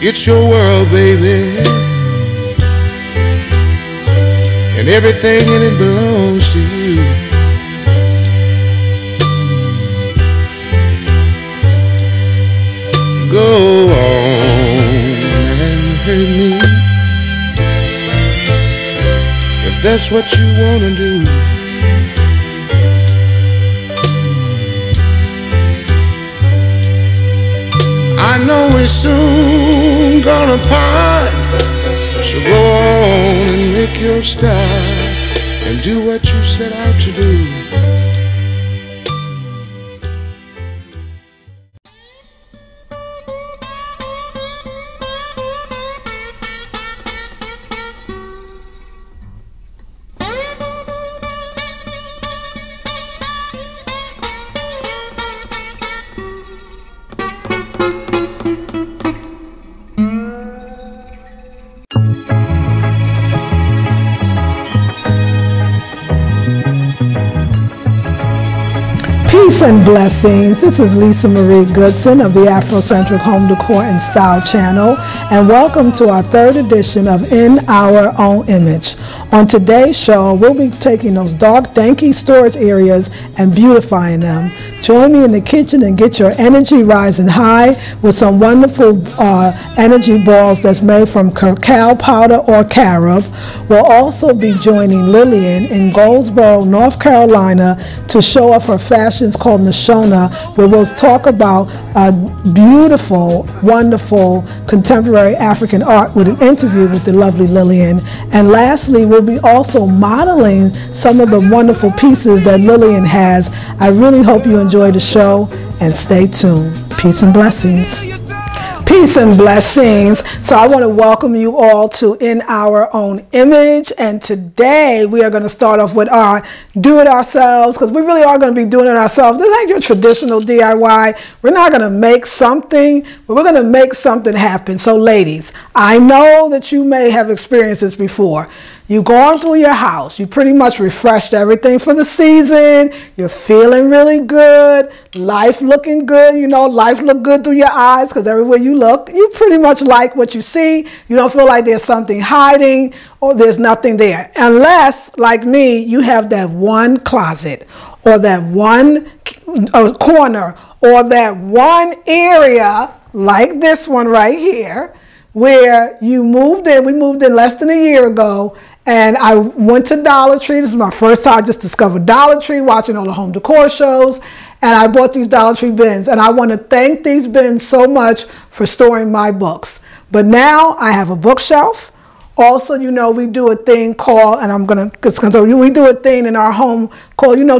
It's your world, baby, and everything in it belongs to you. Go on and hurt me if that's what you want to do. I know we're soon gonna part, so go on and make your start and do what you set out to do. Peace and blessings. This is Lisa Marie Goodson of the Afrocentric Home Decor and Style Channel, and welcome to our third edition of In Our Own Image. On today's show, we'll be taking those dark, danky storage areas and beautifying them. Join me in the kitchen and get your energy rising high with some wonderful energy balls that's made from cacao powder or carob. We'll also be joining Lillian in Goldsboro, North Carolina, to show off her fashions called Nashona, where we'll talk about beautiful, wonderful contemporary African art with an interview with the lovely Lillian. And lastly, we'll be also modeling some of the wonderful pieces that Lillian has. I really hope you enjoy the show and stay tuned. Peace and blessings. Peace and blessings. So I want to welcome you all to In Our Own Image, and today we are going to start off with our do it ourselves, because we really are going to be doing it ourselves. This ain't your traditional DIY. We're not going to make something, but we're going to make something happen. So ladies, I know that you may have experienced this before. You've gone through your house, you pretty much refreshed everything for the season, you're feeling really good, life looking good, you know, life look good through your eyes, because everywhere you look, you pretty much like what you see. You don't feel like there's something hiding or there's nothing there. Unless, like me, you have that one closet or that one corner or that one area like this one right here, where you moved in. We moved in less than a year ago, and I went to Dollar Tree. This is my first time I just discovered Dollar Tree, watching all the home decor shows, and I bought these Dollar Tree bins, and I want to thank these bins so much for storing my books. But now I have a bookshelf. Also, you know, we do a thing called, and I'm going to tell you, we do a thing in our home called, you know,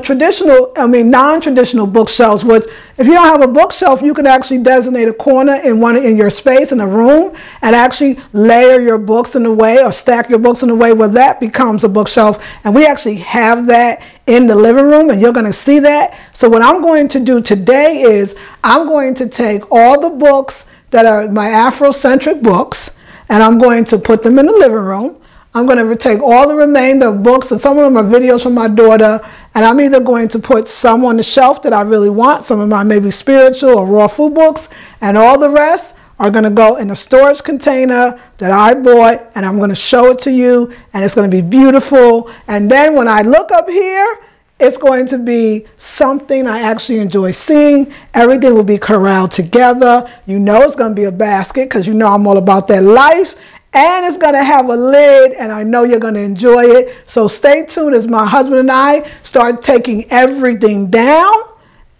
non-traditional bookshelves, which if you don't have a bookshelf, you can actually designate a corner in your space, in a room, and actually layer your books in a way or stack your books in a way where that becomes a bookshelf. And we actually have that in the living room, and you're going to see that. So what I'm going to do today is I'm going to take all the books that are my Afrocentric books, and I'm going to put them in the living room. I'm going to take all the remainder of books, and some of them are videos from my daughter, and I'm either going to put some on the shelf that I really want, some of my maybe spiritual or raw food books, and all the rest are going to go in a storage container that I bought, and I'm going to show it to you, and it's going to be beautiful. And then when I look up here, it's going to be something I actually enjoy seeing. Everything will be corralled together. You know it's going to be a basket, because you know I'm all about that life. And it's going to have a lid, and I know you're going to enjoy it. So stay tuned as my husband and I start taking everything down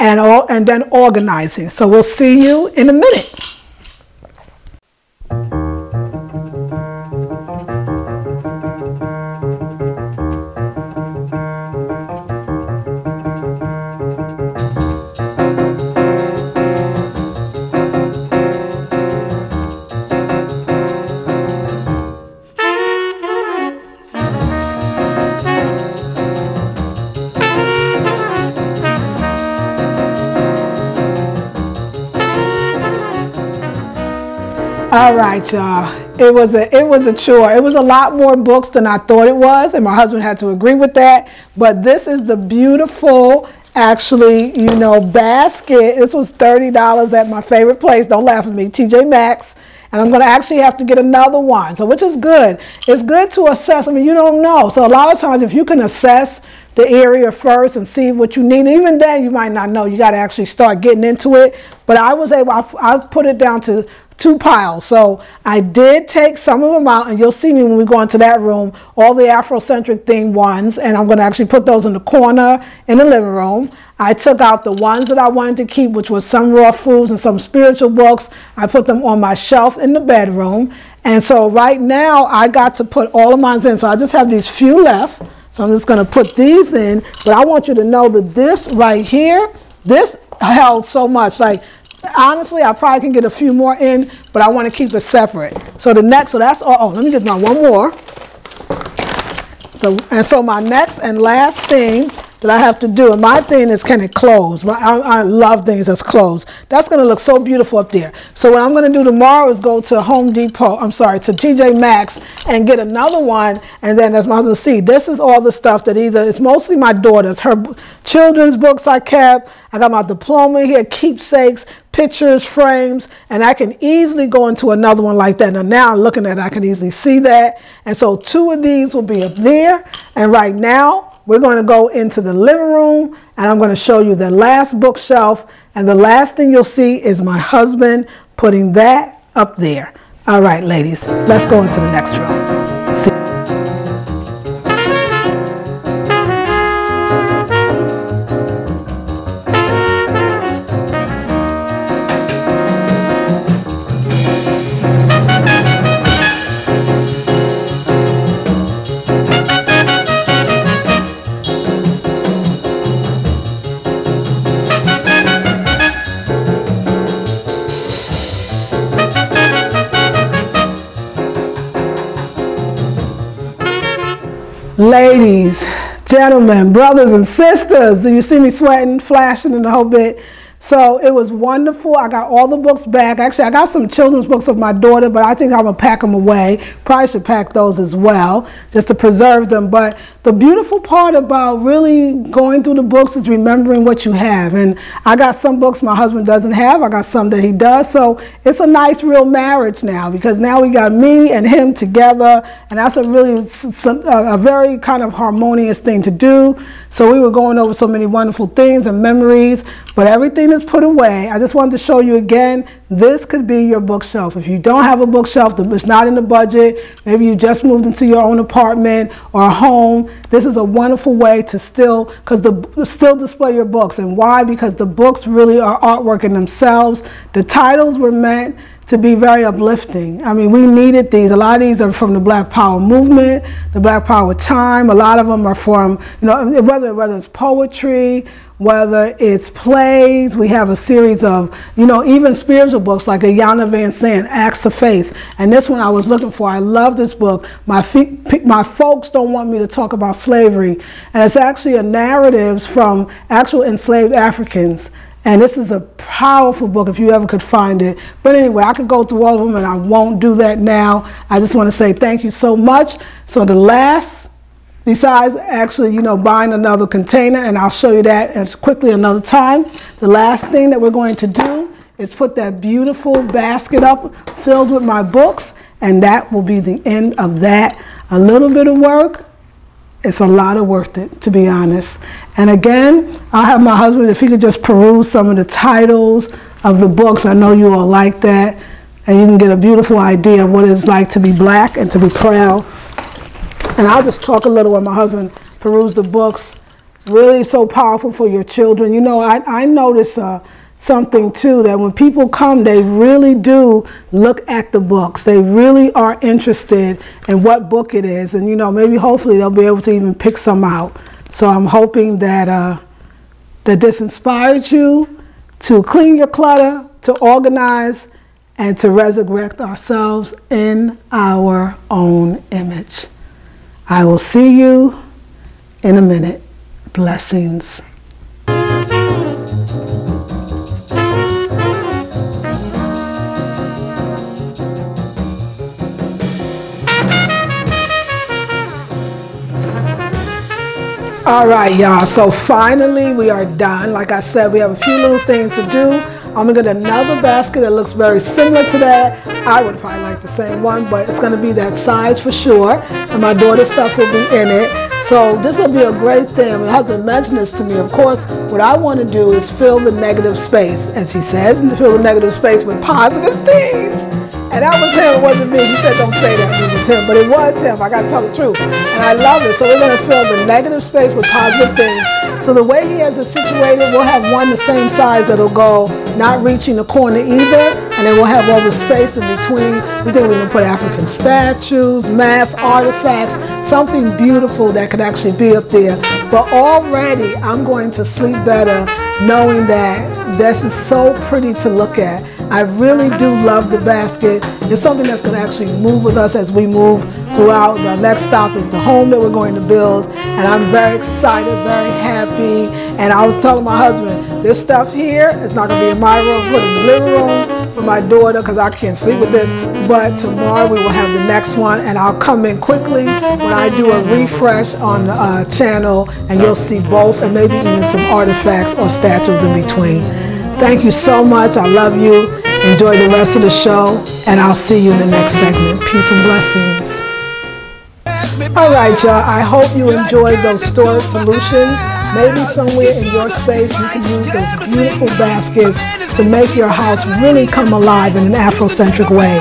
and then organizing. So we'll see you in a minute. All right, y'all. It was a chore. It was a lot more books than I thought it was, and my husband had to agree with that. But this is the beautiful, actually, you know, basket. This was $30 at my favorite place. Don't laugh at me, TJ Maxx. and I'm going to actually have to get another one. So, which is good. It's good to assess. I mean, you don't know. So a lot of times if you can assess the area first and see what you need, even then you might not know. You got to actually start getting into it. But I was able, I put it down to 2 piles. So I did take some of them out, and you'll see me when we go into that room, all the Afrocentric theme ones, and I'm going to actually put those in the corner in the living room. I took out the ones that I wanted to keep, which was some raw foods and some spiritual books. I put them on my shelf in the bedroom. And so right now I got to put all of mine in. So I just have these few left. So I'm just going to put these in, but I want you to know that this right here, this held so much. Like, honestly, I probably can get a few more in, but I want to keep it separate. So the next, so that's all. Oh, let me get my one more. So my next and last thing that I have to do, and my thing is, can it close? I love things that's closed. That's going to look so beautiful up there. So what I'm going to do tomorrow is go to Home Depot, I'm sorry, to TJ Maxx and get another one. And then as my husband see, this is all the stuff that either, it's mostly my daughter's, her children's books I kept. I got my diploma here, keepsakes, pictures, frames, and I can easily go into another one like that. And now I'm looking at it, I can easily see that. And so 2 of these will be up there. And right now, we're going to go into the living room, and I'm going to show you the last bookshelf. And the last thing you'll see is my husband putting that up there. All right, ladies, let's go into the next room. See. Ladies, gentlemen, brothers and sisters, do you see me sweating, flashing, and the whole bit? So it was wonderful. I got all the books back. Actually, I got some children's books of my daughter, but I think I'm going to pack them away. Probably should pack those as well, just to preserve them. But the beautiful part about really going through the books is remembering what you have. And I got some books my husband doesn't have. I got some that he does. So it's a nice, real marriage now, because now we got me and him together. And that's a really, a very kind of harmonious thing to do. So we were going over so many wonderful things and memories, but everything is put away. I just wanted to show you again, this could be your bookshelf. If you don't have a bookshelf, it's not in the budget, maybe you just moved into your own apartment or home, this is a wonderful way to still display your books. And why? Because the books really are artwork in themselves. The titles were meant to be very uplifting. I mean, we needed these. A lot of these are from the Black Power movement, the Black Power time. A lot of them are from, you know, whether it's poetry, whether it's plays, we have a series of, you know, even spiritual books like Iyanla Vanzant, Acts of Faith. And this one I was looking for. I love this book. My folks don't want me to talk about slavery. And it's actually a narrative from actual enslaved Africans. And this is a powerful book if you ever could find it. But anyway, I could go through all of them and I won't do that now. I just want to say thank you so much. So the last, besides actually, you know, buying another container, and I'll show you that as quickly another time, the last thing that we're going to do is put that beautiful basket up filled with my books, and that will be the end of that. A little bit of work, it's a lot of worth it, to be honest. And again, I'll have my husband, if he could just peruse some of the titles of the books. I know you all like that, and you can get a beautiful idea of what it's like to be Black and to be proud. And I'll just talk a little while my husband perused the books. It's really so powerful for your children. You know, I notice something too, that when people come, they really do look at the books. They really are interested in what book it is. And, you know, maybe hopefully they'll be able to even pick some out. So I'm hoping that, that this inspired you to clean your clutter, to organize, and to resurrect ourselves in our own image. I will see you in a minute. Blessings. All right, y'all. So finally, we are done. Like I said, we have a few little things to do. I'm going to get another basket that looks very similar to that. I would probably like the same one, but it's going to be that size for sure, and my daughter's stuff will be in it. So this will be a great thing. My husband mentioned this to me. Of course, what I want to do is fill the negative space, as he says, and fill the negative space with positive things. And that was him, it wasn't me. He said, don't say that, it was him. But it was him, I got to tell the truth. And I love it. So we're going to fill the negative space with positive things. So the way he has it situated, we'll have one the same size that'll go, not reaching the corner either. And then we'll have all the space in between. We think we're going to put African statues, mass artifacts, something beautiful that could actually be up there. But already I'm going to sleep better knowing that this is so pretty to look at. I really do love the basket. It's something that's going to actually move with us as we move throughout. The next stop is the home that we're going to build. And I'm very excited, very happy. And I was telling my husband, this stuff here is not going to be in my room, put in the living room. My daughter, because I can't sleep with this, but tomorrow we will have the next one, and I'll come in quickly when I do a refresh on the channel, and you'll see both, and maybe even some artifacts or statues in between. Thank you so much. I love you. Enjoy the rest of the show, and I'll see you in the next segment. Peace and blessings. All right, y'all. I hope you enjoyed those store solutions. Maybe somewhere in your space you can use those beautiful baskets to make your house really come alive in an Afrocentric way.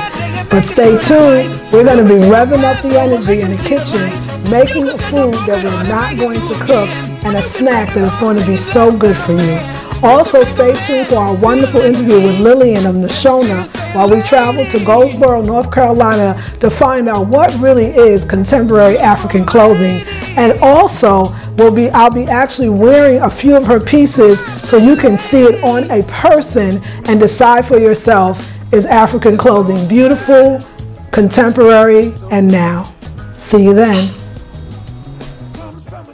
But stay tuned, we're going to be revving up the energy in the kitchen, making food that we're not going to cook and a snack that is going to be so good for you. Also stay tuned for our wonderful interview with Lillian of Nashona while we travel to Goldsboro, North Carolina to find out what really is contemporary African clothing. And also, I'll be actually wearing a few of her pieces so you can see it on a person and decide for yourself, is African clothing beautiful, contemporary, and now. See you then.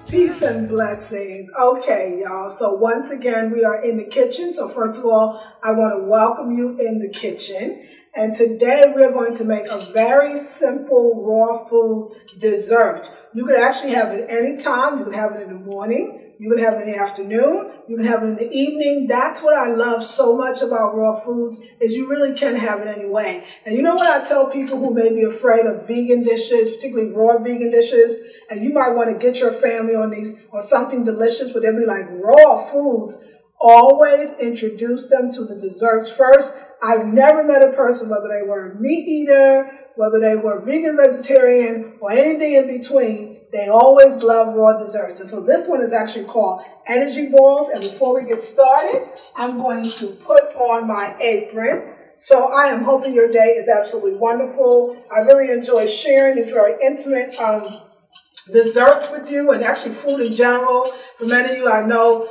Peace and blessings. Okay, y'all. So once again, we are in the kitchen. So first of all, I want to welcome you in the kitchen. And today we're going to make a very simple raw food dessert. You can actually have it any time. You can have it in the morning. You can have it in the afternoon. You can have it in the evening. That's what I love so much about raw foods, is you really can have it any way. And you know what I tell people who may be afraid of vegan dishes, particularly raw vegan dishes, and you might want to get your family on these or something delicious, but they'll be like raw foods. Always introduce them to the desserts first. I've never met a person, whether they were a meat eater, whether they were vegan, vegetarian, or anything in between, they always love raw desserts. And so this one is actually called Energy Balls. And before we get started, I'm going to put on my apron. So I am hoping your day is absolutely wonderful. I really enjoy sharing these very intimate desserts with you, and actually food in general. For many of you, I know,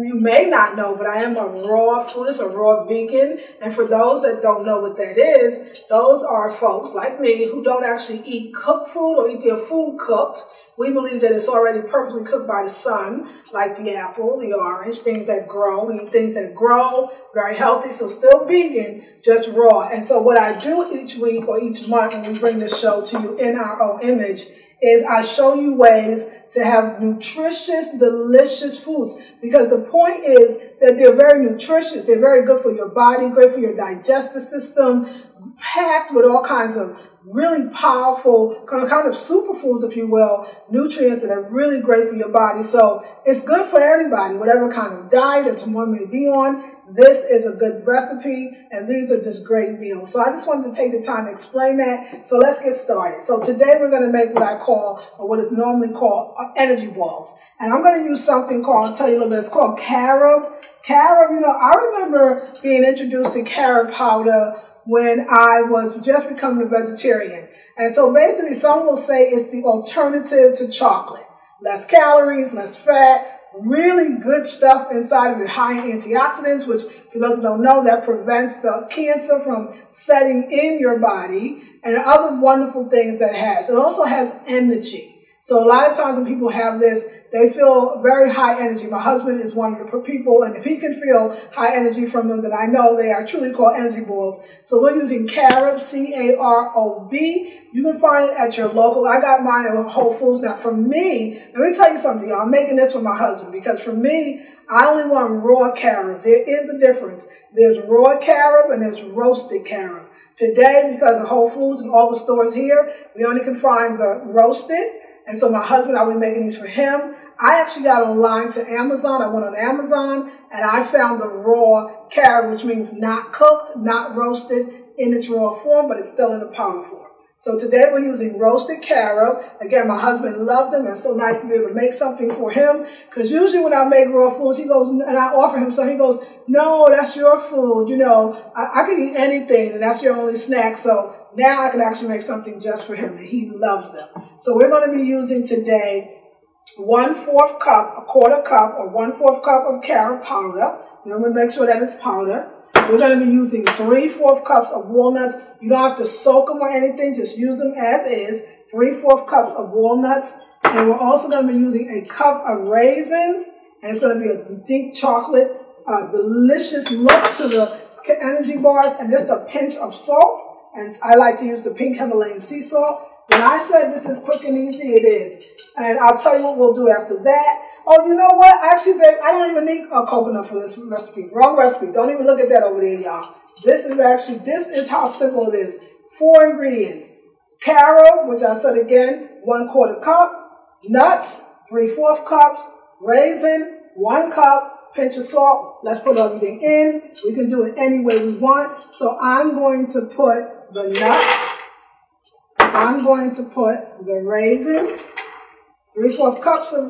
you may not know, but I am a raw foodist, a raw vegan. And for those that don't know what that is, those are folks like me who don't actually eat cooked food or eat their food cooked. We believe that it's already perfectly cooked by the sun, like the apple, the orange, things that grow. We eat things that grow, very healthy, so still vegan, just raw. And so what I do each week or each month when we bring this show to you in our own image is I show you ways to have nutritious, delicious foods. Because the point is that they're very nutritious. They're very good for your body, great for your digestive system, packed with all kinds of really powerful, kind of superfoods, if you will, nutrients that are really great for your body. So it's good for everybody, whatever kind of diet that someone may be on. This is a good recipe, and these are just great meals. So I just wanted to take the time to explain that. So let's get started. So today we're going to make what I call, or what is normally called, energy balls. And I'm going to use something called, I'll tell you a little bit, it's called carob. Carob, you know, I remember being introduced to carob powder when I was just becoming a vegetarian. And so basically some will say it's the alternative to chocolate. Less calories, less fat, really good stuff inside of it, high in antioxidants, which for those who don't know, that prevents the cancer from setting in your body, and other wonderful things that it has. It also has energy. So a lot of times when people have this, they feel very high energy. My husband is one of the people, and if he can feel high energy from them, then I know they are truly called energy balls. So we're using carob, C-A-R-O-B. You can find it at your local. I got mine at Whole Foods. Now for me, let me tell you something, y'all. I'm making this for my husband because for me, I only want raw carob. There is a difference. There's raw carob and there's roasted carob. Today, because of Whole Foods and all the stores here, we only can find the roasted. And so my husband, I've been making these for him. I actually got online to Amazon. I went on Amazon and I found the raw carrot, which means not cooked, not roasted in its raw form, but it's still in the powder form. So today we're using roasted carrot. Again, my husband loved them. It's so nice to be able to make something for him. Because usually when I make raw foods, he goes, and I offer him some, he goes, no, that's your food. You know, I can eat anything and that's your only snack. So now I can actually make something just for him and he loves them. So we're going to be using today 1/4 cup, a quarter cup, or 1/4 cup of carrot powder. You know, we make sure that it's powder. We're going to be using 3/4 cups of walnuts. You don't have to soak them or anything. Just use them as is. 3/4 cups of walnuts. And we're also going to be using a cup of raisins. And it's going to be a deep chocolate, delicious look to the energy bars. And just a pinch of salt. And I like to use the pink Himalayan sea salt. When I said this is quick and easy, it is. And I'll tell you what we'll do after that. Oh, you know what? Actually, babe, I don't even need a coconut for this recipe. Wrong recipe. Don't even look at that over there, y'all. This is how simple it is. 4 ingredients. Carrot, which I said again, 1/4 cup. Nuts, 3/4 cups. Raisin, 1 cup. Pinch of salt. Let's put everything in. We can do it any way we want. So I'm going to put the nuts. I'm going to put the raisins. 3/4 cups of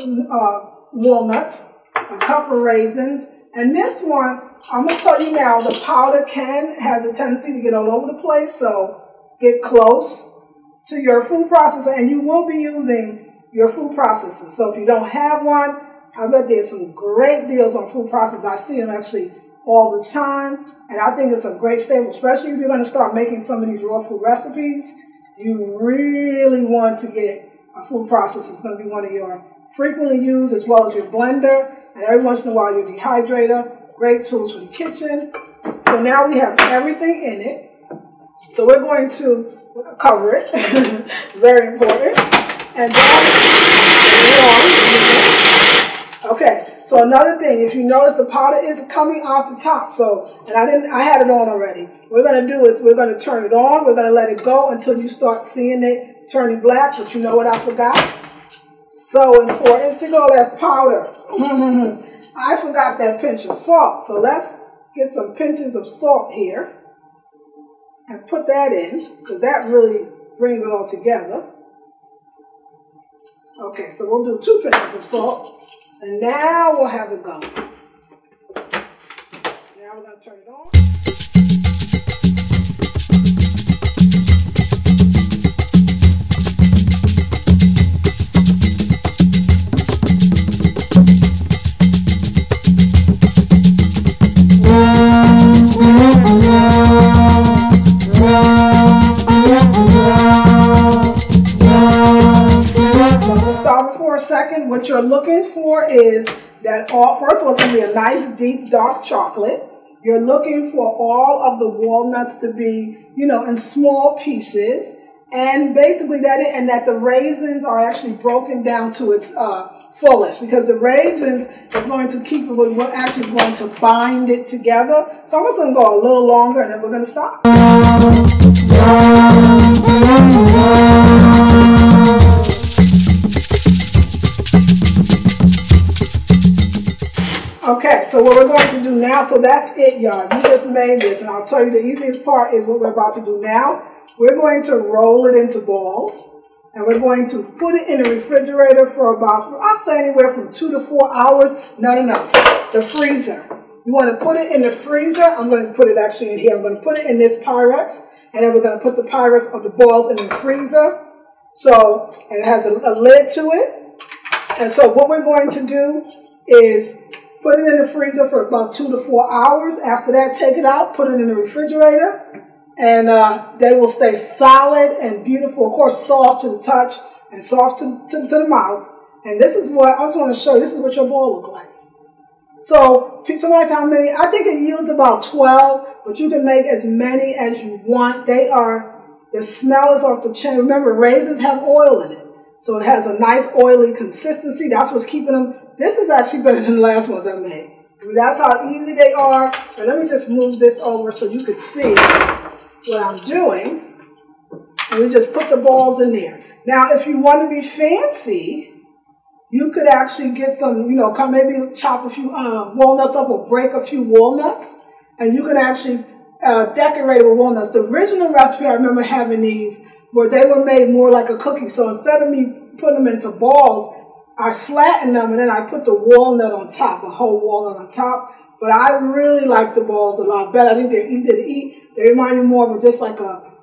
walnuts, a cup of raisins, and this one, I'm going to tell you now, the powder can have the tendency to get all over the place, so get close to your food processor, and you will be using your food processor. So if you don't have one, I bet there's some great deals on food processors. I see them actually all the time, and I think it's a great staple, especially if you're going to start making some of these raw food recipes. You really want to get a food processor. It's going to be one of your frequently used, as well as your blender, and every once in a while your dehydrator. Great tools for the kitchen. So now we have everything in it. So we're going to cover it. Very important. And then, okay. So another thing, if you notice, the powder is coming off the top. So, and I had it on already. What we're going to do is we're going to turn it on. We're going to let it go until you start seeing it turning black, but you know what I forgot? So important to go that powder. I forgot that pinch of salt. So let's get some pinches of salt here and put that in, because that really brings it all together. Okay, so we'll do 2 pinches of salt, and now we'll have it going. Now we're going to turn it on. What you're looking for is that all, first of all, it's going to be a nice, deep, dark chocolate. You're looking for all of the walnuts to be, you know, in small pieces. And basically that, and that the raisins are actually broken down to its fullest, because the raisins is going to keep it with what actually is going to bind it together. So I'm just going to go a little longer and then we're going to stop. Okay, so what we're going to do now, so that's it, y'all. You just made this, and I'll tell you the easiest part is what we're about to do now. We're going to roll it into balls, and we're going to put it in the refrigerator for about, I'll say anywhere from 2 to 4 hours. No, the freezer. You want to put it in the freezer. I'm going to put it actually in here. I'm going to put it in this Pyrex, and then we're going to put the Pyrex of the balls in the freezer. So, and it has a lid to it. And so what we're going to do is put it in the freezer for about 2 to 4 hours. After that, take it out, put it in the refrigerator, and they will stay solid and beautiful. Of course, soft to the touch and soft to the mouth. And this is what, I just want to show you, this is what your bowl looks like. So, somebody said how many, I think it yields about 12, but you can make as many as you want. They are, the smell is off the chain. Remember, raisins have oil in it. So it has a nice oily consistency. That's what's keeping them. This is actually better than the last ones I made. I mean, that's how easy they are. And let me just move this over so you can see. what I'm doing, and we just put the balls in there. Now, if you want to be fancy, you could actually get some, you know, maybe chop a few walnuts up or break a few walnuts, and you can actually decorate it with walnuts. The original recipe, I remember having these where they were made more like a cookie. So instead of me putting them into balls, I flattened them and then I put the walnut on top, a whole walnut on top. But I really like the balls a lot better. I think they're easier to eat. They remind me more of just like a,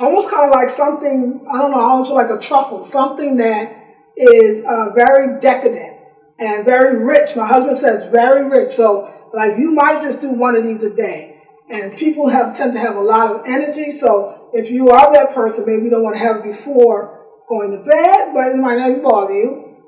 almost kind of like something, I don't know, I almost feel like a truffle, something that is very decadent and very rich. My husband says very rich. So like you might just do one of these a day. And people tend to have a lot of energy. So if you are that person, maybe you don't want to have it before going to bed, but it might not bother you.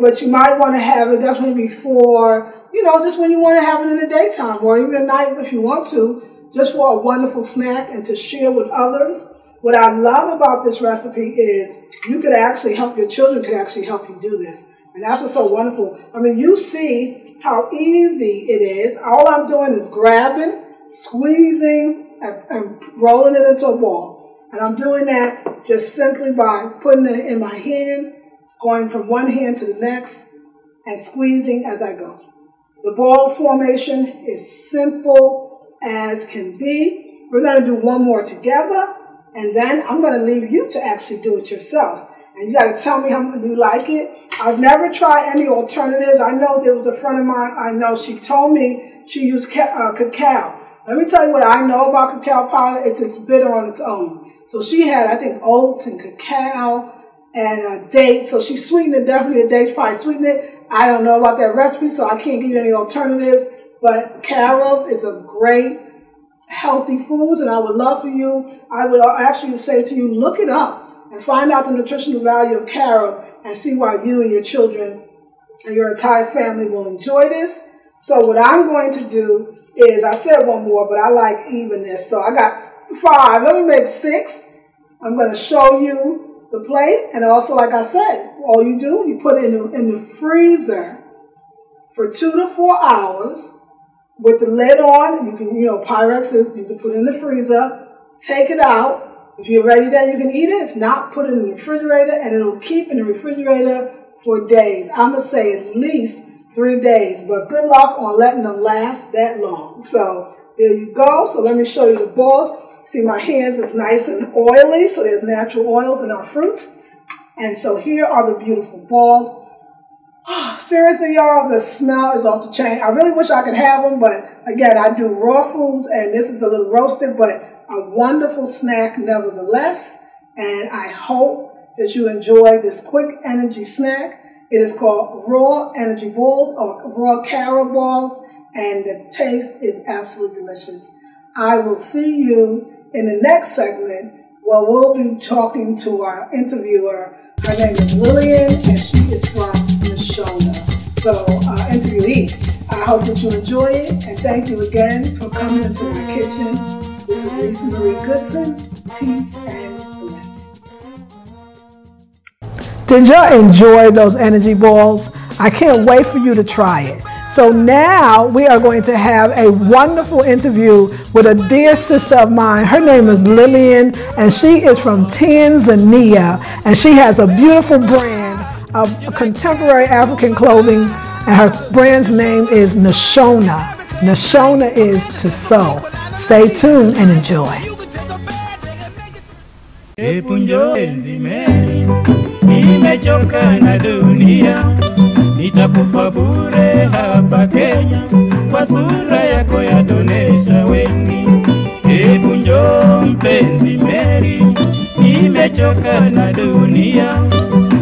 But you might want to have it definitely before, you know, just when you want to have it in the daytime or even at night if you want to, just for a wonderful snack and to share with others. What I love about this recipe is you could actually help, your children could actually help you do this. And that's what's so wonderful. I mean, you see how easy it is. All I'm doing is grabbing, squeezing, and rolling it into a ball. And I'm doing that just simply by putting it in my hand, going from one hand to the next, and squeezing as I go. The ball formation is simple as can be. We're going to do one more together, and then I'm going to leave you to actually do it yourself. And you got to tell me how you like it. I've never tried any alternatives. I know there was a friend of mine, I know she told me she used cacao. Let me tell you what I know about cacao powder. It's bitter on its own. So she had, I think, oats and cacao and dates. So she sweetened it, definitely the dates probably sweetened it. I don't know about that recipe, so I can't give you any alternatives. But carob is a great healthy food, and I would love for you, I would actually say to you, look it up and find out the nutritional value of carob and see why you and your children and your entire family will enjoy this. So what I'm going to do is, I said one more, but I like evenness. So I got five. Let me make six. I'm going to show you the plate. And also, like I said, all you do, you put it in the freezer for 2 to 4 hours with the lid on. You can, you know, Pyrex is, you can put it in the freezer, take it out. If you're ready then you can eat it. If not, put it in the refrigerator, and it'll keep in the refrigerator for days. I'm going to say at least 3 days, but good luck on letting them last that long. So there you go. So let me show you the balls. See, my hands is nice and oily, so there's natural oils in our fruits. And so here are the beautiful balls. Oh, seriously, y'all, the smell is off the chain. I really wish I could have them, but again, I do raw foods, and this is a little roasted, but a wonderful snack nevertheless, and I hope that you enjoy this quick energy snack. It is called raw energy balls or raw carob balls, and the taste is absolutely delicious. I will see you in the next segment where we'll be talking to our interviewer. Her name is Lillian, and she is from Nashona. So, interviewee, I hope that you enjoy it, and thank you again for coming into my kitchen. This is Lisa Marie Goodson. Peace and blessings. Did y'all enjoy those energy balls? I can't wait for you to try it. So now we are going to have a wonderful interview with a dear sister of mine. Her name is Lillian, and she is from Tanzania, and she has a beautiful brand of contemporary African clothing, and her brand's name is Nashona. Nashona is to sew. Stay tuned and enjoy. Nimechoka na dunia, nitakufa bure hapa Kenya, kwa sura yako yadonesha wengi. Hebu njoo mpenzi Mary, nimechoka na dunia,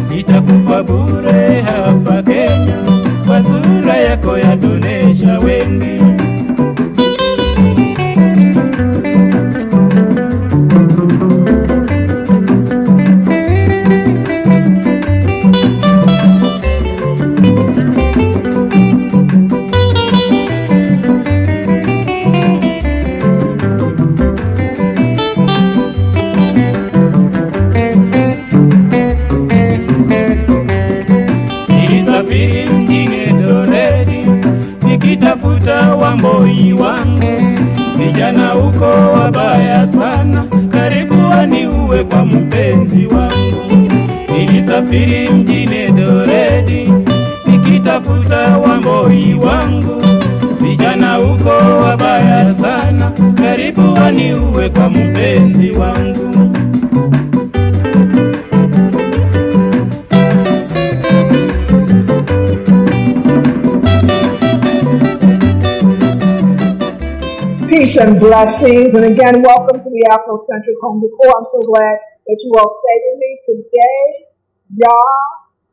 nitakufa bure hapa Kenya, kwa sura yako yadonesha wengi. mpenzi wangu. Nilisafiri mjini Doredi nikitafuta wamboi wangu. Vijana huko wabaya sana, karibu waniue kwa mpenzi wangu. Peace and blessings, and again, welcome to the Afrocentric Home Decor. I'm so glad that you all stayed with me today, y'all.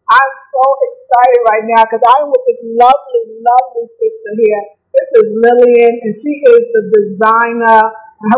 I'm so excited right now because I'm with this lovely, lovely sister here. This is Lillian, and she is the designer.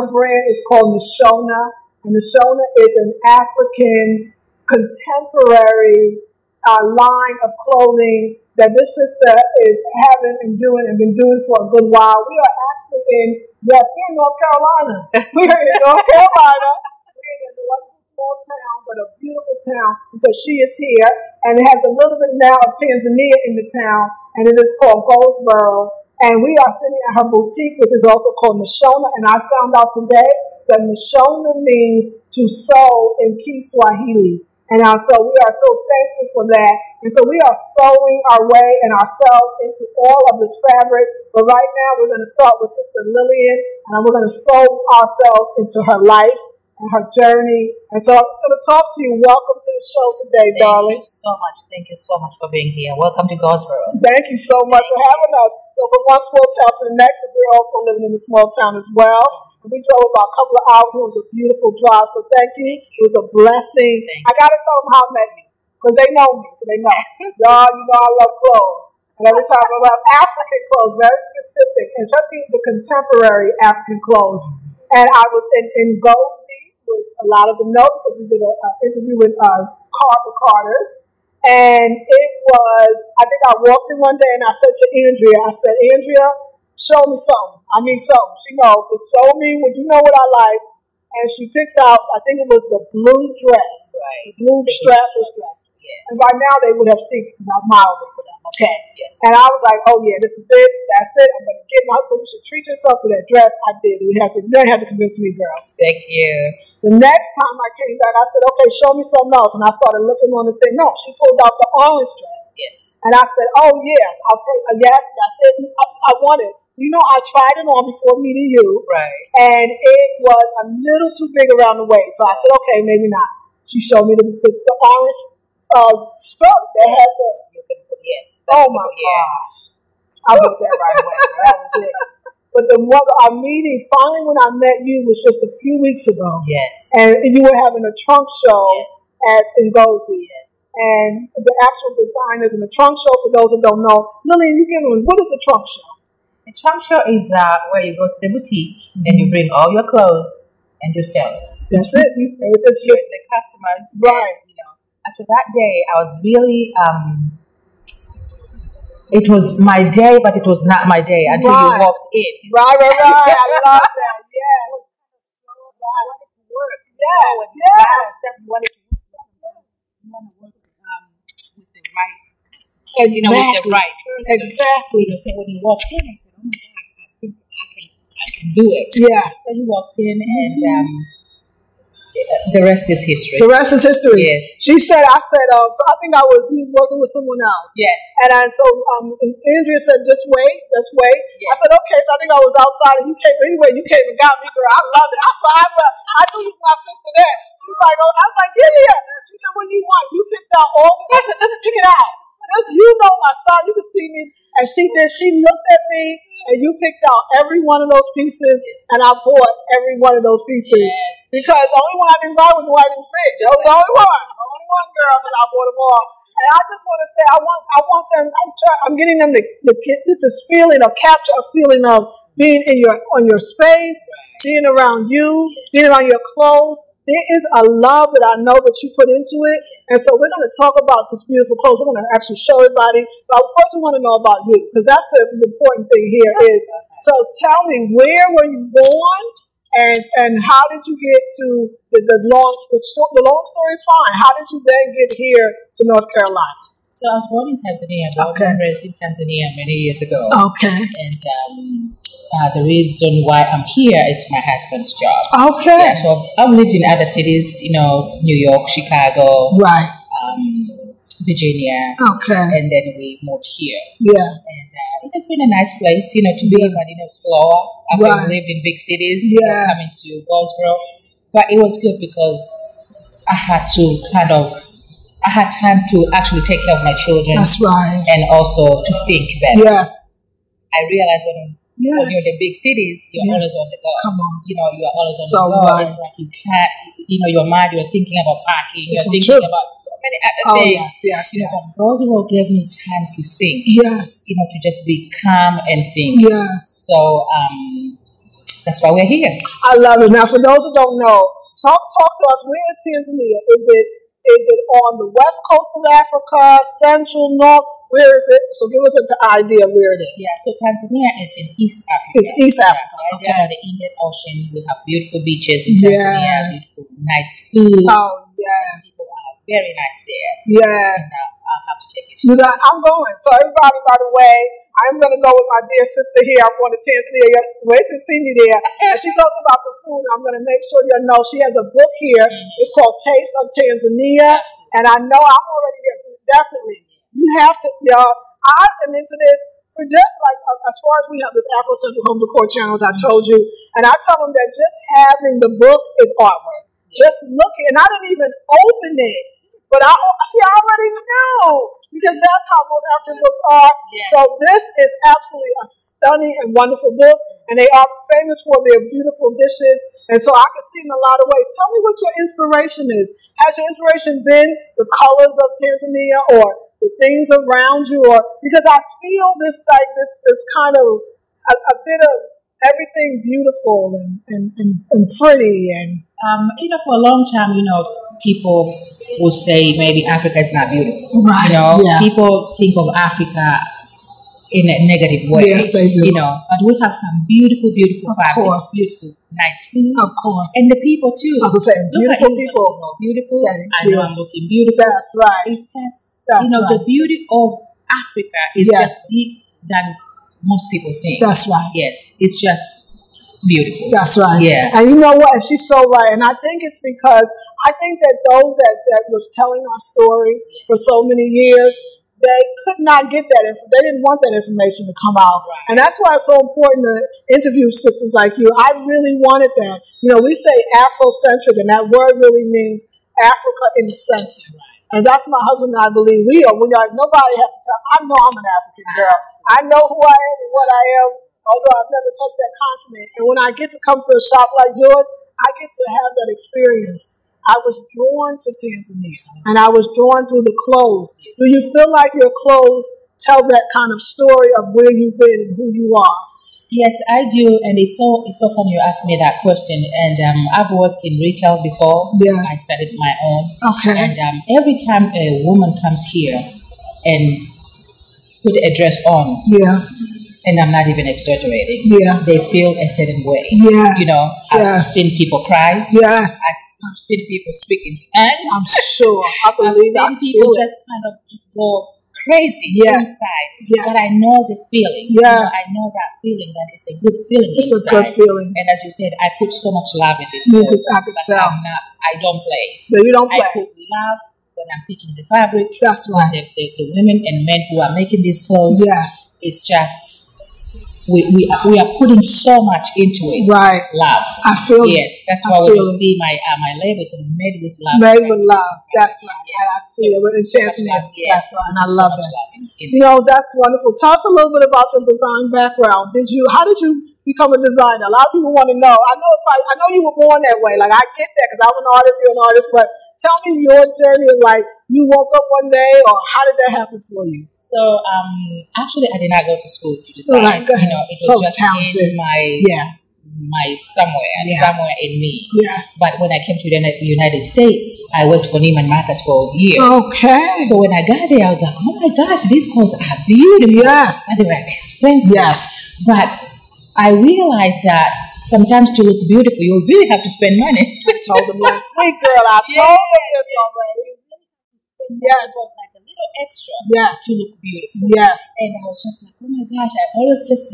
Her brand is called Nashona, and Nashona is an African contemporary line of clothing that this sister is having and doing and been doing for a good while. We are actually in, yes, we're in North Carolina. We're in North Carolina. We're in a wonderful small town, but a beautiful town, because she is here and it has a little bit now of Tanzania in the town, and it is called Goldsboro. And we are sitting at her boutique, which is also called Nashona, and I found out today that Nashona means to sew in Kiswahili. And so we are so thankful for that. And so we are sewing our way and ourselves into all of this fabric. But right now we're going to start with Sister Lillian, and we're going to sew ourselves into her life and her journey. And so I'm just going to talk to you. Welcome to the show today, darling. Thank you so much. Thank you so much for being here. Welcome to Goldsboro. Thank you so much for having us. So from one small town to the next, because we're also living in a small town as well. We drove about a couple of hours. It was a beautiful drive, so thank you. It was a blessing. I got to tell them how I met you, because they know me, so they know. Y'all, you know I love clothes. And every time I love African clothes, very specific, and especially the contemporary African clothes. And I was in Goldie, which a lot of them know, because we did an interview with Carter Carters. And it was, I think I walked in one day, and I said to Andrea, I said, Andrea, show me something. I mean something. She knows. But show me what you know what I like. And she picked out, I think it was the blue dress. Right. The blue strapless dress. Yeah. And by now they would have seen it because I modeled it for them. Okay. Yes. And I was like, oh yeah, this is it. That's it. I'm going to get my, so you should treat yourself to that dress. I did. You didn't have to convince me, girl. Thank you. The next time I came back, I said, okay, show me something else. And I started looking on the thing. No, she pulled out the orange dress. Yes. And I said, oh, yes, I'll take a yes. That's it. I want it. You know, I tried it on before meeting you. Right. And it was a little too big around the waist. So I said, okay, maybe not. She showed me the orange skirt that had the. Yes. Oh, my gosh. I booked that right away. That was it. But the one, our meeting, finally when I met you, was just a few weeks ago. Yes. And you were having a trunk show in Goldie. Yes. And the actual designers in the trunk show, for those that don't know, Lillian, what is a trunk show? A trunk show is where you go to the boutique and you bring all your clothes and you sell them. That's it. And it's just with the customers. Right. You know, after that day, I was really, it was my day, but it was not my day until you walked in. Right, right, right. I love that. Yeah. I wanted to work. Yes, yes. You want to work. Right. You know, with the right person. Exactly. You know, so when you walked in, I said, oh my gosh, I can do it. Yeah. So you walked in, and the rest is history. The rest is history. Yes. She said, I said, so I think I was working with someone else. Yes. And I, so Andrea said, this way, this way. Yes. I said, okay, so I think I was outside, and you came, anyway, you came and got me, girl. I loved it. I said, I knew you was my sister there. She was like, oh, I was like, yeah. She said, what do you want? You picked out all this. I said, just pick it out. Just, you know, my son, you can see me. And she did. She looked at me, and you picked out every one of those pieces, and I bought every one of those pieces. Yes. Because the only one I didn't buy was the one I didn't fit. That was the only one. The only one, girl, because I bought them all. And I just want to say, I want them, I'm getting them to get this feeling or capture a feeling of being in your, on your space, being around you, being around your clothes. There is a love that I know that you put into it. And so we're going to talk about this beautiful clothes. We're going to actually show everybody. But first, we want to know about you, because that's the important thing here is, so tell me, where were you born, and how did you get to the long story is fine. How did you then get here to North Carolina? So I was born in Tanzania. I was raised in Tanzania many years ago. Okay. And the reason why I'm here is my husband's job. Okay. Yeah, so I've lived in other cities, you know, New York, Chicago. Right. Virginia. Okay. And then we moved here. Yeah. And it has been a nice place, you know, to be, but you know, slower. I've lived in big cities. Yeah. Coming to Goldsboro. But it was good because I had to kind of, I had time to actually take care of my children. That's right. And also to think better. Yes. I realized when you're in the big cities, you're always on the go. Come on. You know, you're always on the go. Right. It's like you can't, you know, your mind, you're thinking about parking, you're thinking about so many other things. Yes. Goldsboro gave me time to think. Yes. You know, to just be calm and think. Yes. So that's why we're here. I love it. Now, for those who don't know, talk to us. Where is Tanzania? Is it on the west coast of Africa, central, north? Where is it? So give us an idea where it is. Yeah, so Tanzania is in East Africa. It's East Africa. Right there on the Indian Ocean. We have beautiful beaches in Tanzania. Yes. Beautiful, nice food. Oh, yes. People are very nice there. Yes. And I'll have to take you. I'm going. So everybody, by the way, I'm going to go with my dear sister here. I'm going to Tanzania. Wait to see me there. And she talked about the food. I'm going to make sure you know she has a book here. It's called Taste of Tanzania. And I know I'm already there. Definitely. You have to, y'all. I am into this for just like, as far as we have this Afrocentric Home Decor Channel, as I told you. And I tell them that just having the book is artwork. Just looking. And I didn't even open it. But I already know. Because that's how most African books are. Yes. So this is absolutely a stunning and wonderful book. And they are famous for their beautiful dishes. And so I can see in a lot of ways. Tell me what your inspiration is. Has your inspiration been the colors of Tanzania or the things around you? Or because I feel this like this kind of a bit of everything beautiful and pretty. And you know, for a long time, you know, people will say maybe Africa is not beautiful. Right. You know, people think of Africa in a negative way. Yes, they do. You know, but we have some beautiful, beautiful fabrics, beautiful, nice food. Of course. And the people too. I was saying, beautiful people. Beautiful. I know I'm looking beautiful. That's right. It's just, you know, the beauty of Africa is just deep than most people think. That's right. Yes. It's just beautiful. That's right. Yeah. And you know what? And she's so right. And I think it's because I think that those that was telling our story for so many years, they could not get that. They didn't want that information to come out. And that's why it's so important to interview sisters like you. I really wanted that. You know, we say Afrocentric, and that word really means Africa in the center. And that's my husband and I believe we are. We're like, nobody has to tell. I know I'm an African girl. I know who I am and what I am. Although I've never touched that continent. And when I get to come to a shop like yours, I get to have that experience. I was drawn to Tanzania, and I was drawn through the clothes. Do you feel like your clothes tell that kind of story of where you've been and who you are? Yes, I do. And it's so funny you asked me that question. And I've worked in retail before. Yes. I started my own. Okay. And every time a woman comes here and put a dress on, and I'm not even exaggerating. Yeah. They feel a certain way. Yes. You know, I've seen people cry. Yes. I've seen people speak in tongues. I'm sure. I believe I've seen people just kind of just go crazy inside. Yes. But I know the feeling. Yes. You know, I know that feeling. That it's a good feeling. It's inside. A good feeling. And as you said, I put so much love in this. You could, I could tell. I don't play. No, you don't play. I put love when I'm picking the fabric. That's right. The women and men who are making these clothes. Yes. It's just. We are putting so much into it. Right. Love. I feel it. Yes, that's why when you see my label, it's made with love. Made with love. That's right. Yes. And I see it with Tanzania. That's right. And I love that. You know, that's wonderful. Tell us a little bit about your design background. How did you become a designer? A lot of people want to know. I know you were born that way. Like, I get that because I'm an artist, you're an artist, but tell me your journey of, like, you woke up one day, or how did that happen for you? So, actually, I did not go to school to design. Right, you know, it was so just talented. In my somewhere in me. Yes. But when I came to the United States, I worked for Neiman Marcus for years. Okay. So when I got there, I was like, oh my gosh, these clothes are beautiful. Yes. And they were expensive. Yes. But I realized that sometimes to look beautiful, you really have to spend money. I told them last week, girl. I told them this already. Yes. Like a little little extra to look beautiful. Yes. And I was just like, oh my gosh, I always just,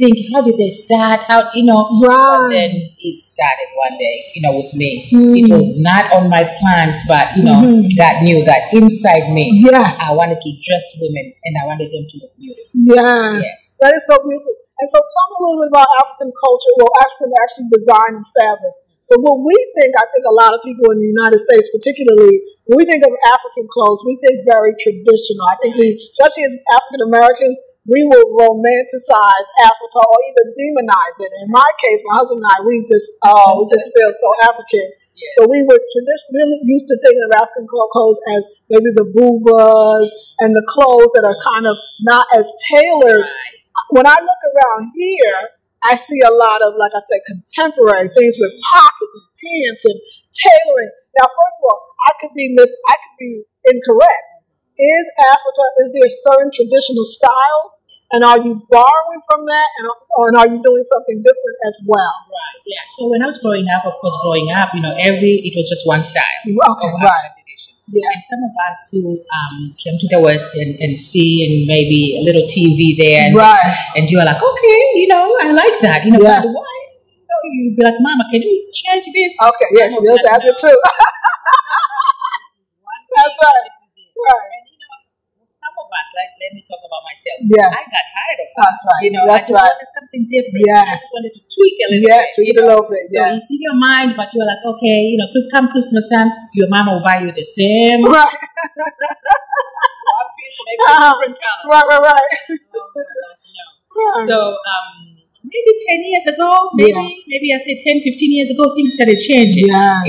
think, how did they start? How, Right. And then it started one day, with me. Mm. It was not on my plans, but, God knew that inside me. Yes. I wanted to dress women and I wanted them to look beautiful. Yes. Yes. That is so beautiful. And so tell me a little bit about African culture, well, African actually design and fabrics. So what we think, I think a lot of people in the United States particularly, when we think of African clothes, we think very traditional. I think we, especially as African Americans, we will romanticize Africa or either demonize it. In my case, my husband and I, we just feel so African. Yeah. But we were traditionally used to thinking of African clothes as maybe the boobas and the clothes that are kind of not as tailored. When I look around here, I see a lot of, like I said, contemporary things with pockets and pants and tailoring. Now, first of all, I could be incorrect. Is Africa, is there certain traditional styles? And are you borrowing from that? And are you doing something different as well? Right, yeah. So when I was growing up, it was just one style. Okay, right. Yeah. And some of us who came to the West and see and maybe a little TV there, and you are like, okay, I like that. Yes. Why? You'd be like, Mama, can you change this? Okay, yes, you also ask it too. That's right. Right. And some of us, like, let me talk about myself. Yes. I got tired of it. That's right. That's I just wanted something different. Yes. I just wanted to tweak a little bit. Yeah, tweak a little bit. Yes. So it's in your mind, but you're like, okay, come Christmas time, your Mama will buy you the same. Right. One piece, maybe different color. Right. Oh, my gosh, no. Right. So, maybe 10 years ago, maybe I say 10, 15 years ago, things started changing. Yes.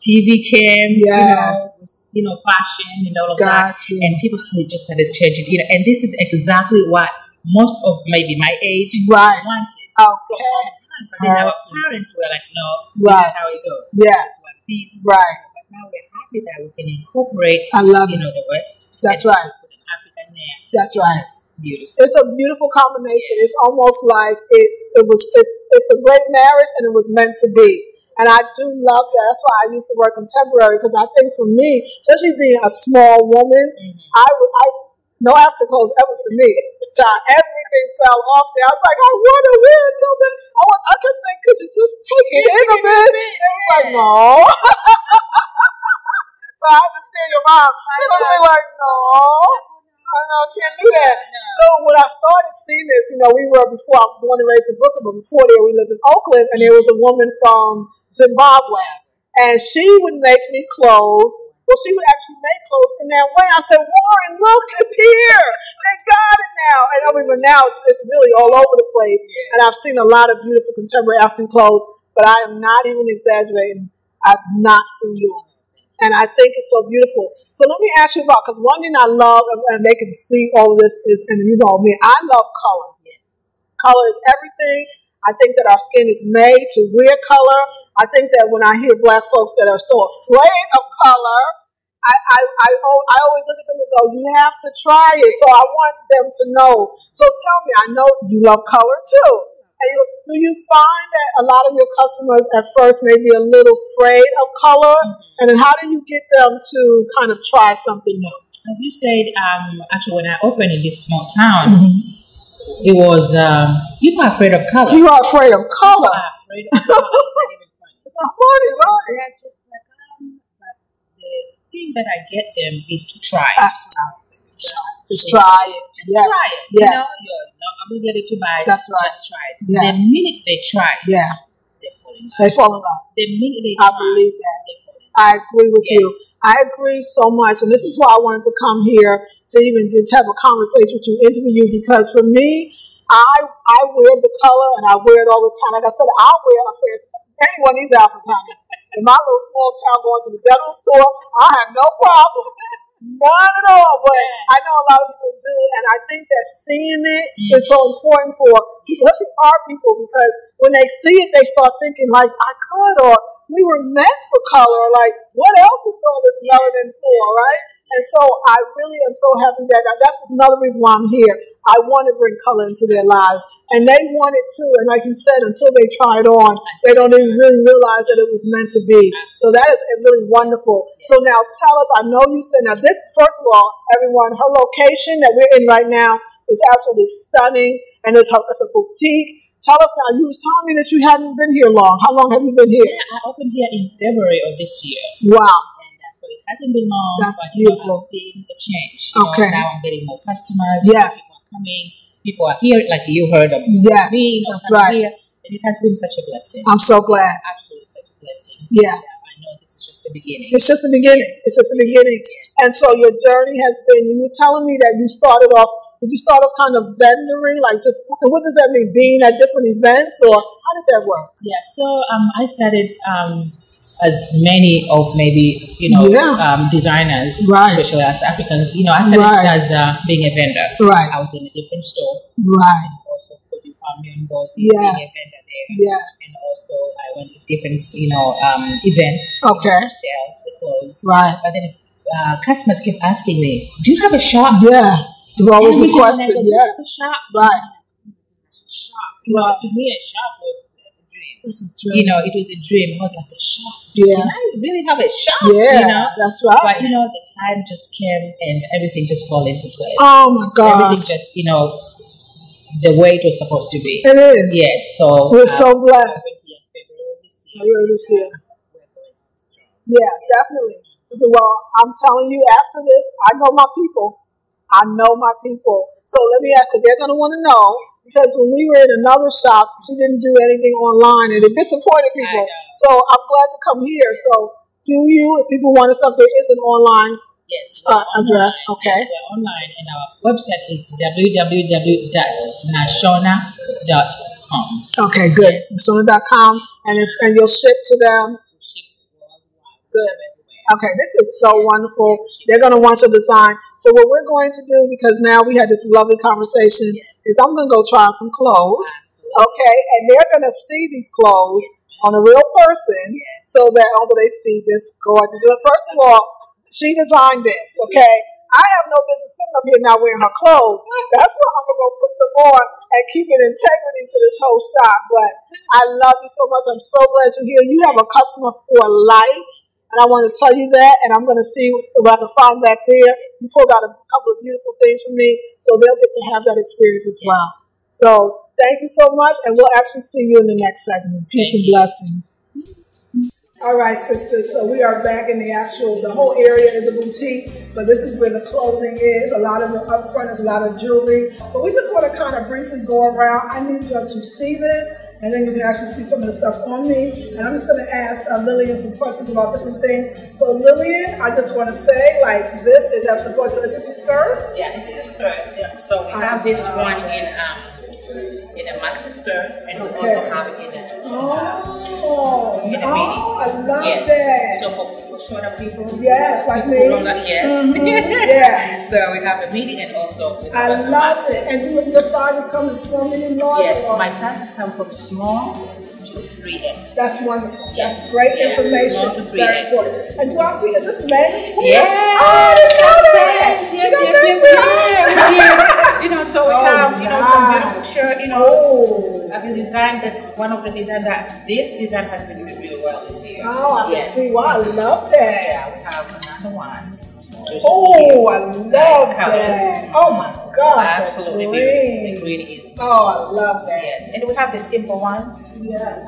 TV came, yes. Fashion and all of that. And people just started changing, and this is exactly what most of maybe my age wanted. Okay. But then our parents were like, no, this is how it goes. Yes. This is one piece. Right. But now we're happy that we can incorporate, the West. That's right. That's right. Beautiful. It's a beautiful combination. It's almost like it's a great marriage, and it was meant to be. And I do love that. That's why I used to work contemporary, because I think for me, especially being a small woman, no African clothes ever for me. Child, everything fell off me. I was like, I want to wear something. I kept saying, could you just take it in a bit? And it was like, no. So I understand your mom. She was like, no. I can't do that. So when I started seeing this, I was born and raised in Brooklyn, but before there we lived in Oakland, and there was a woman from Zimbabwe, and she would make me clothes. Well, she would actually make clothes in that way. I said, Warren, look, it's here. They got it now. And I mean, but now it's really all over the place, and I've seen a lot of beautiful contemporary African clothes, but I am not even exaggerating. I've not seen yours, and I think it's so beautiful. So let me ask you about, because one thing I love, and they can see all of this, is, and you know me, I love color. Yes. Color is everything. I think that our skin is made to wear color. I think that when I hear black folks that are so afraid of color, I always look at them and go, you have to try it. So I want them to know. So tell me, I know you love color too. Do you find that a lot of your customers at first may be a little afraid of color? And then how do you get them to kind of try something new? As you said, actually when I opened in this small town, it was, people are afraid of color. You are afraid of color. It's not funny, right? They're just like, but the thing that I get them is to try. That's what I was thinking. Just try it. Just try it. Yes. You're not obligated to buy it. That's right. Just try it. Yeah. The minute they try it, they fall in love. The minute they try it, I believe that. I agree with you. I agree so much. And this is why I wanted to come here to even just have a conversation with you, interview you, because for me, I wear the color and I wear it all the time. Like I said, I wear a fair anyone these outfits, honey. In my little small town going to the general store, I have no problem. None at all. But I know a lot of people do, and I think that seeing it is so important for people, especially our people, because when they see it, they start thinking like, I could, or we were meant for color. Like, what else is all this melanin for, right? And so I really am so happy that that's another reason why I'm here. I want to bring color into their lives. And they want it too. And like you said, until they try it on, they don't even really realize that it was meant to be. So that is really wonderful. So now tell us, I know you said, now this, first of all, everyone, her location that we're in right now is absolutely stunning. And it's a boutique. Tell us now, you was telling me that you hadn't been here long. How long have you been here? Yeah, I opened here in February of this year. Wow. So it hasn't been long. That's but, beautiful. I've seen the change. Okay. You know, now I'm getting more customers. Yes. People are coming. People are here, like you heard of. Yes. Being, that's right. Here. And it has been such a blessing. I'm so glad. Absolutely such a blessing. Yeah. I know this is just the beginning. It's just the beginning. It's just the beginning. Yes. And so your journey has been, you were telling me that you started off, did you start off kind of vendoring? Like just, what does that mean? Being at different events? Or how did that work? Yeah. So I started... as many of maybe, you know, designers, right, especially as Africans, you know, I started as being a vendor. Right. I was in a different store. Right. And also, because you found me on Goals, being a vendor there. Yes. And also, I went to different, you know, events. Okay. To sell the clothes. Right. But then customers kept asking me, do you have a shop? Yeah. There always a question, yes. Do you have a shop? Right. Shop. Right. Well, to me, a shop was... You know, it was a dream. I was like, a shop. Yeah. Can I really have a shop? Yeah, you know? That's right. But, you know, the time just came and everything just fell into place. Oh, my gosh. Everything just, you know, the way it was supposed to be. It is. Yes. So we're so blessed. Yeah, definitely. Well, I'm telling you, after this, I know my people. I know my people. So let me ask, because they're going to want to know, because when we were in another shop, she didn't do anything online, and it disappointed people. So I'm glad to come here. So do you, if people wanted stuff, there is an online address. Online. Okay. Yes, we're online, and our website is www.nashona.com. Okay, good. Yes. Nashona.com, and you'll ship to them. Good. Okay, this is so wonderful. They're going to want your design. So what we're going to do, because now we had this lovely conversation, is I'm going to go try on some clothes, okay? And they're going to see these clothes on a real person so that although they see this gorgeous. First of all, she designed this, okay? I have no business sitting up here not wearing her clothes. That's why I'm going to go put some on and keep an integrity to this whole shop. But I love you so much. I'm so glad you're here. You have a customer for life. And I want to tell you that, and I'm going to see what I can find back there. You pulled out a couple of beautiful things for me, so they'll get to have that experience as well. So thank you so much, and we'll actually see you in the next segment. Peace and blessings. All right, sisters, so we are back in the whole area is a boutique, but this is where the clothing is. A lot of it up front is a lot of jewelry. But we just want to kind of briefly go around. I need you to see this, and then you can actually see some of the stuff on me. And I'm just going to ask Lillian some questions about different things. So Lillian, I just want to say, like, this is absolutely gorgeous. So is this a skirt? Yeah, this is a skirt. Yeah. So we have this one in a maxi skirt, and we also have it in a mini. I love that. So for shorter people. Yes, like me. Yes. Yeah. So we have a mini and also. I love it. And your sizes come in small, medium, large. Yes, my sizes come from small to 3X. That's wonderful. Yes. That's great information. Small to 3X. Very important. And do I see, is this men's? Yeah. Oh, yes. She got men's. You know, so we have, you know, some beautiful shirt, you know. Oh. I've been designed, that's one of the designs that, this design has been doing really well this year. Oh, I see. Wow, I love that. Yeah, we have another one. Oh, I love that. Oh my gosh. Absolutely beautiful. The green is beautiful. Oh, I love that. Yes, and we have the simple ones. Yes.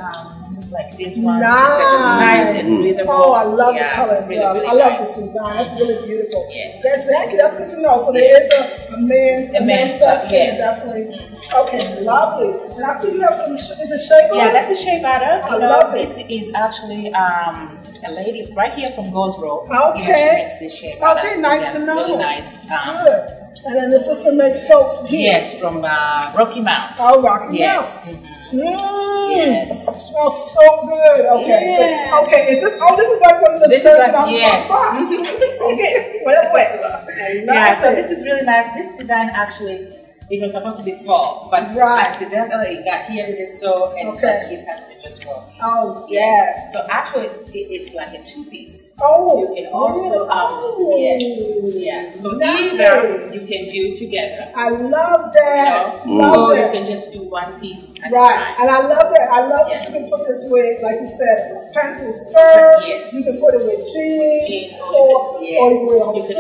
Like this one. Nice. It's just nice and reasonable. Oh, I love the colors. Really, really I love this design. That's really beautiful. Yes. That's good to know. So there is a men's stuff. Yes. Definitely. Okay, lovely. And I see you have some, is it shea butter? Yeah, that's a shea butter. I love it. This is actually a lady right here from Goldsboro. Okay. She makes this shea butter. Okay, nice to know. Really nice. Good. And then the sister makes soap here. Yes, from Rocky Mount. Oh, Rocky Mount. Yes. Yes. It smells so good. Okay. Yes. Okay. Is this? Oh, this is like one of the shirts that I'm talking about. Okay. Wait. Yeah. So this is really nice. This design actually, it was supposed to be fall, but as it got here in the store, and it has been as well. Oh, yes. So actually, it's like a two-piece. Oh, you can also, So nice. Either you can do together. I love that. You know, love or that. You can just do one piece at a time. And I love that. I love that you can put this with, like you said, pants and skirts. Yes. You can put it with jeans or you can wear the whole suit.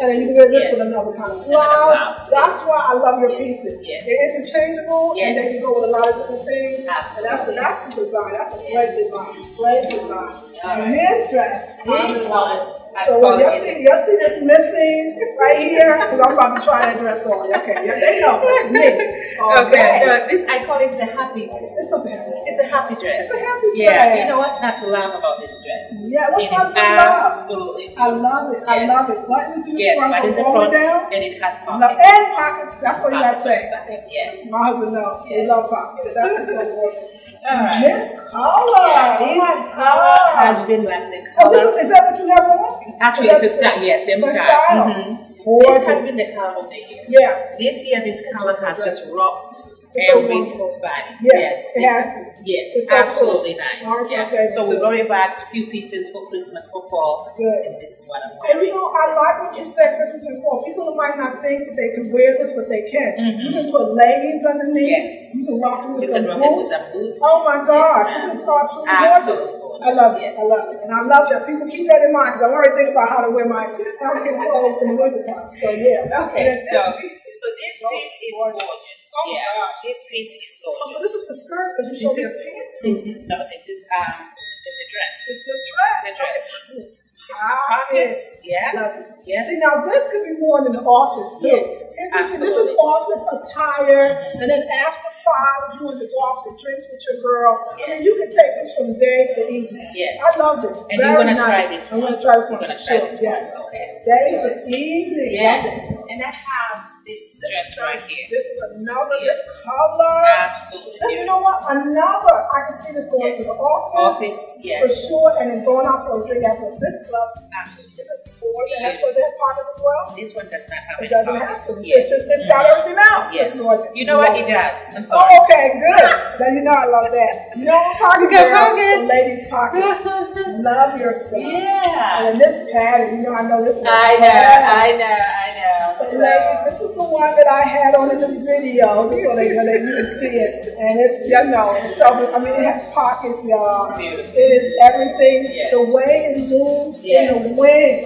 And then you can wear this with another kind of blouse. That's why I love your pieces. Yes. They're interchangeable, and then you go with a lot of different things. Absolutely. That's the design. That's a great design. Great design. And this dress, I love it. So when y'all see this missing right here, because I'm about to try that dress on. Okay, they know it's me. Okay, so this I call it a happy. It's such a happy. It's a happy dress. It's a happy dress. Yeah, you know what's not to love about this dress? Yeah, what's not to love? Absolutely, I love it. I love it. Buttons in the front, down, and it has pockets. And pockets. That's what you guys say. Yes. My husband knows. They love pockets. That's what's so gorgeous. This color, oh my God, has been like the color. Oh, is that what you have on? Actually, it's a style. Yes, same style. This has been the color of the year. Yeah. This year, this color has just rocked every body. Yes, it has. Yes, it's absolutely nice. Yeah. So we brought back a few pieces for Christmas, for fall. Good. And this is what I'm wearing. And you know, I like what you said, Christmas and fall. People might not think that they can wear this, but they can. You can put leggings underneath. Yes. You can rock it with some boots. Oh my gosh, this is absolutely gorgeous. I love it. I love it. And I love that people keep that in mind because I already think about how to wear my African clothes in the wintertime. So, yeah. Okay. So this piece is gorgeous. Oh yeah, this piece is gorgeous. Oh, so this is the skirt because you showed me the pants? No, this is just a dress. It's the dress. It's the dress. Okay. Pockets. Yeah. Love it. Yes. See, now this could be worn in the office too. Yes. Interesting. Absolutely. This is office attire, and then after 5, you and the golf and drinks with your girl. Yes. I mean, you can take this from day to evening. Yes. I love this. And you're gonna try this one. I'm gonna try this one. Yes. Okay. Day to evening. Yes. And I have this dress right here. This is another, this color. Absolutely. And you know what? Another, I can see this going to the office. Office, for sure, and then going out for a drink after this. Love. Absolutely. This is gorgeous. Does it have pockets as well? This one does not have any pockets. It doesn't have some. Yes. It's got everything else. Yes. It's gorgeous. You know what? It does. I'm sorry. Oh, okay, good. Now you know I love that. No pocket girl, some ladies' pockets. Love your stuff. Yeah. And then this pattern, you know, I know this one. I know. So ladies, this is the one that I had on in the video, so they you can see it. And it's, you know, it has pockets, y'all. It is everything. Yes. The way it moves in the wind.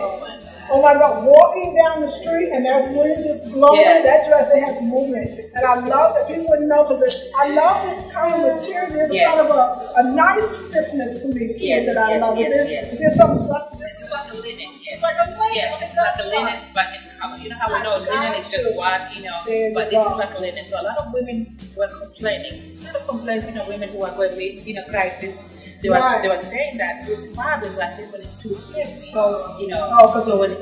Oh my God, walking down the street and that wind is blowing, that dress, it has movement. And I love that people would know this. I love this kind of material. There's kind of a nice stiffness to me too that I love. This is like a linen. It's like a linen. Yeah, it's like a linen, but in color. You know how we know linen is just one, you know, but this is like a linen. So a lot of women were complaining. A lot of complaints, you know, women who are going through, you know, crisis. They were saying that this fabric like this one is too heavy. So, you know. Oh, because I'm going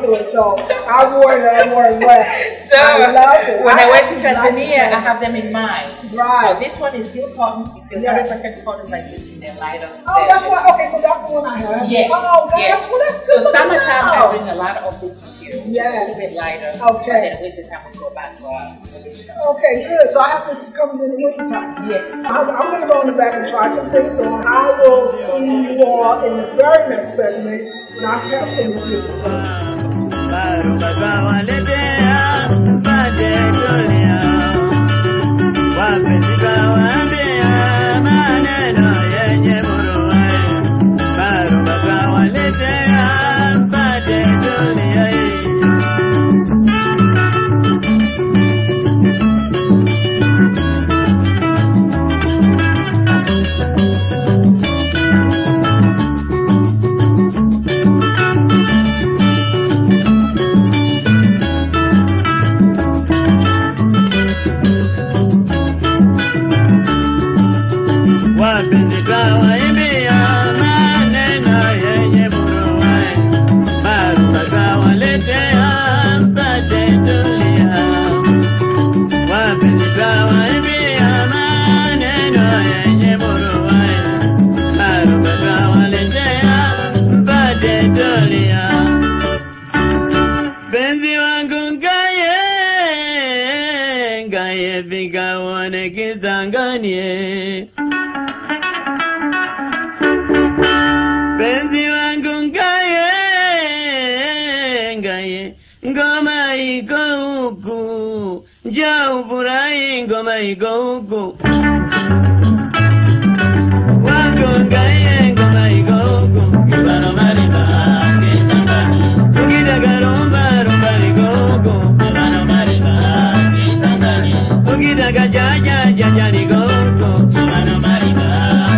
through it, so I wore it and I wore it well. So I love it. When I went to Tanzania, I have them in mind. Right. So this one is still cotton. It's still 100% cotton, like this in their lighter. Oh, that's why. Okay, so that's the one I have. Yes. Oh, gosh. Yes. Well, that's good. So summertime, I bring a lot of this. Yes. A bit lighter. Okay. And then with the time we go back. Okay, good. So I have to come in the winter time. Yes. I'm going to go in the back and try some things on. I will see you all in the very next segment when I have some beautiful things. Big guy. wanekizanganie penzi wangu ngaye ngaye ngoma iko huku njia ufurai ngoma iko huku wangu ngaye ngoma iko huku kibano mariba kisangani ukidaga rumba rumba ligogo Ukidaga jaja jaja ligogo Kibano mariba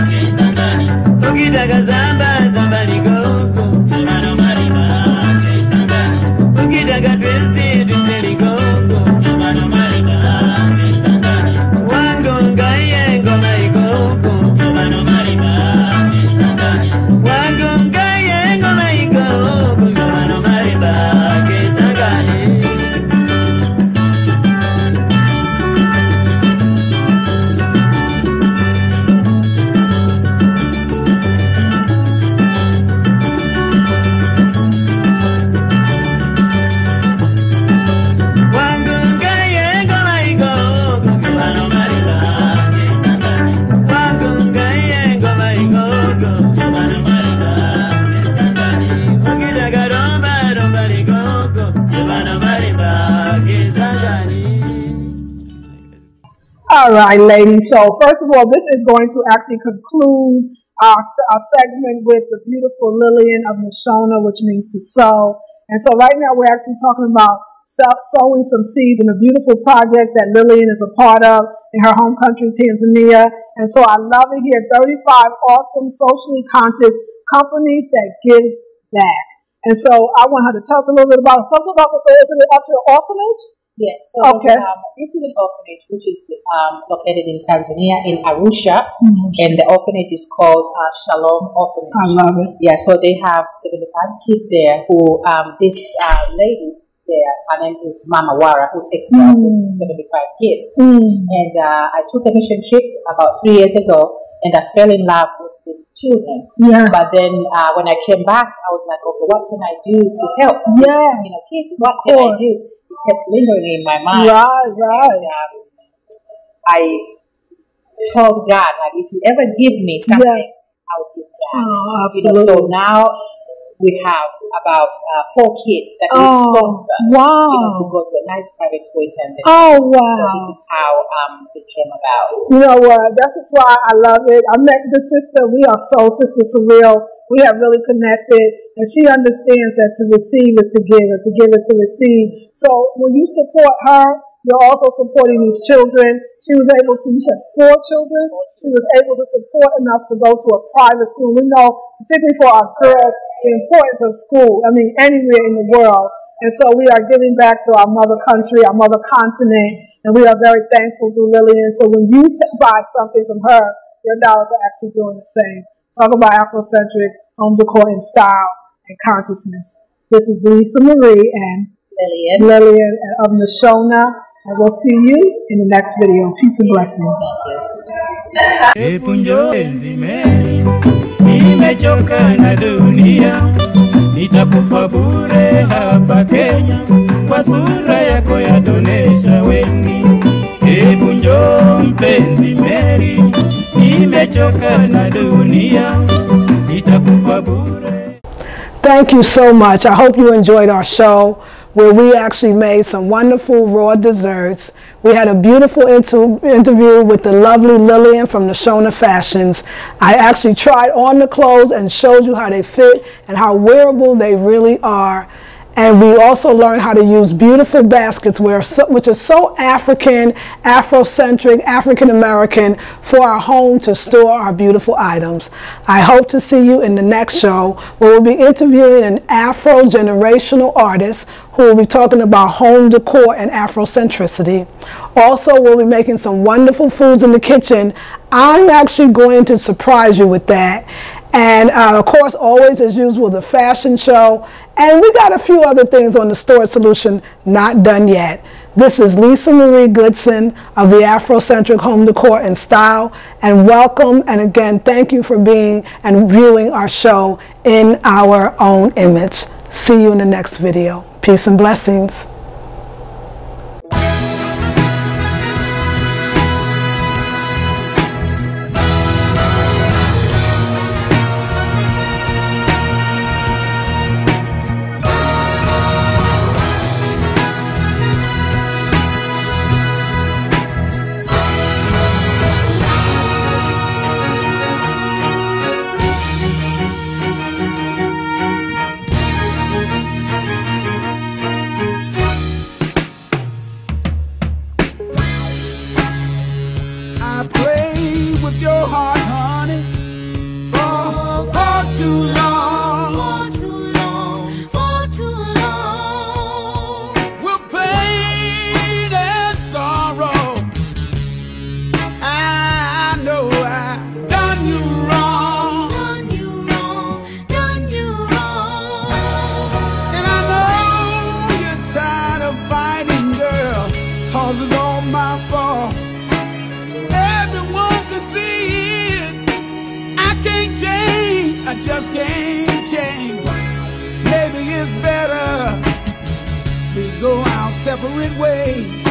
kisangani Ukidaga zamba zamba ligogo Kibano mariba kisangani Ukidaga twisti twisti ligogo Kibano mariba kisangani Wango ngaye ngoma igogo Kibano mariba kisangani Wango ngaye ngoma igogo Kibano mariba kisangani All right, ladies. So first of all, this is going to actually conclude our segment with the beautiful Lillian of Nashona, which means to sew. And so right now we're actually talking about sowing some seeds in a beautiful project that Lillian is a part of in her home country, Tanzania. And so I love it here. 35 awesome, socially conscious companies that give back. And so I want her to tell us a little bit about it. Tell us about this. Is it up to your orphanage? Yes, so okay. This is an orphanage which is located in Tanzania, in Arusha, mm-hmm. and the orphanage is called Shalom Orphanage. I love it. Yeah, so they have 75 kids there who, this lady there, her name is Mama Wara, who takes care of these 75 kids. Mm. And I took a mission trip about 3 years ago, and I fell in love with these children. Yes. But then when I came back, I was like, okay, what can I do to help these kids? What can I do? It kept lingering in my mind. Right, right. And, I told God, like, if you ever give me something, I'll give that. Oh, absolutely. So now we have about 4 kids that we sponsor to go to a nice private school in Tanzania. Oh, wow. So this is how it came about. You know what? This is why I love it. I met the sister. We are soul sisters for real. We have really connected, and she understands that to receive is to give, and to give is to receive. So when you support her, you're also supporting these children. She was able to, you said 4 children? She was able to support enough to go to a private school. We know, particularly for our girls, the importance of school, I mean, anywhere in the world. And so we are giving back to our mother country, our mother continent, and we are very thankful to Lillian. So when you buy something from her, your dollars are actually doing the same. Talk about Afrocentric home decor and style and consciousness. This is Lisa Marie and Lillian of Nashona, and we'll see you in the next video. Peace and blessings. Thank you so much. I hope you enjoyed our show where we actually made some wonderful raw desserts. We had a beautiful interview with the lovely Lillian from Nashona Fashions. I actually tried on the clothes and showed you how they fit and how wearable they really are. And we also learned how to use beautiful baskets, which is so African, Afrocentric, African-American, for our home to store our beautiful items. I hope to see you in the next show, where we'll be interviewing an Afro-generational artist who will be talking about home decor and Afrocentricity. Also, we'll be making some wonderful foods in the kitchen. I'm actually going to surprise you with that. And of course, always as usual, the fashion show. And we got a few other things on the Storage Solution not done yet. This is Lisa Marie Goodson of the Afrocentric Home Decor and Style. And welcome, and again, thank you for being and viewing our show In Our Own Image. See you in the next video. Peace and blessings. is better. We go our separate ways.